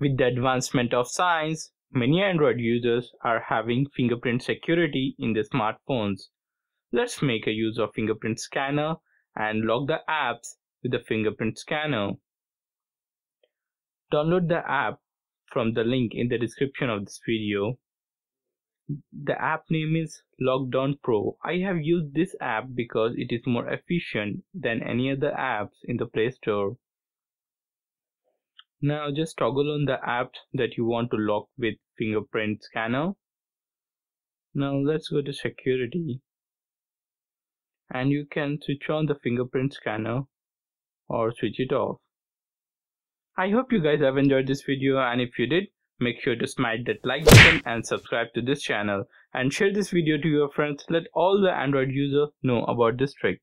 With the advancement of science, many Android users are having fingerprint security in their smartphones. Let's make a use of fingerprint scanner and lock the apps with the fingerprint scanner. Download the app from the link in the description of this video. The app name is Lockdown Pro. I have used this app because it is more efficient than any other apps in the Play Store. Now just toggle on the app that you want to lock with fingerprint scanner. Now let's go to security. And you can switch on the fingerprint scanner or switch it off. I hope you guys have enjoyed this video, and if you did, make sure to smash that like button and subscribe to this channel and share this video to your friends. Let all the Android users know about this trick.